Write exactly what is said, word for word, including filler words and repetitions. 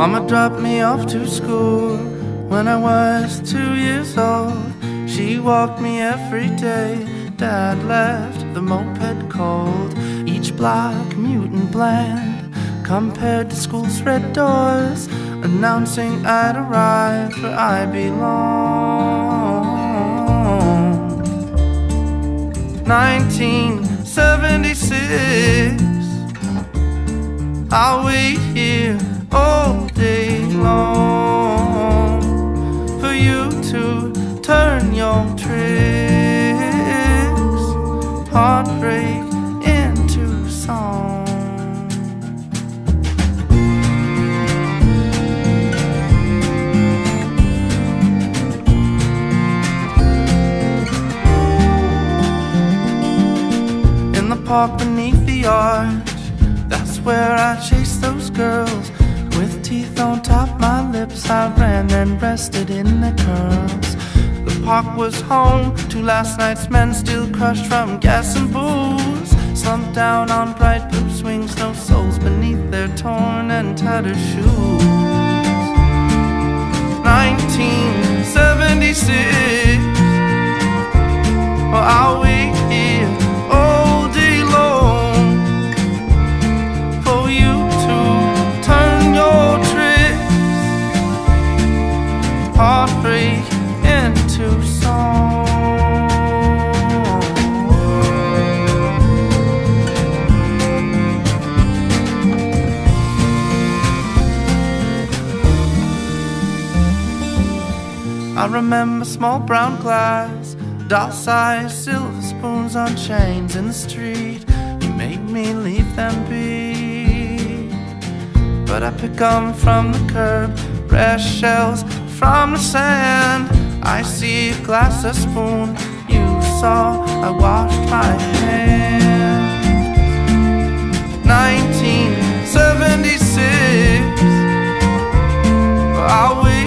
Mama dropped me off to school when I was two years old. She walked me every day. Dad left the moped cold. Each block mutant bland compared to school's red doors, announcing I'd arrived where I belong. nineteen seventy-six, I'll wait here all day long for you to turn your tricks, heartbreak into song. In the park beneath the arch, that's where I chased those girls. With teeth on top my lips, I ran and rested in their curls. The park was home to last night's men, still crushed from gas and booze, slumped down on bright blue swings, no souls beneath their torn and tattered shoes. nineteen seventy-six, or I'll wait here all day long for you to turn your tricks, heartbreak into song. I remember small brown glass, doll-sized silver spoons on chains in the street. You made me leave them be, but I pick 'em from the curb, fresh shells from the sand. I see a glass, a spoon. You saw I washed my hands. nineteen seventy-six. I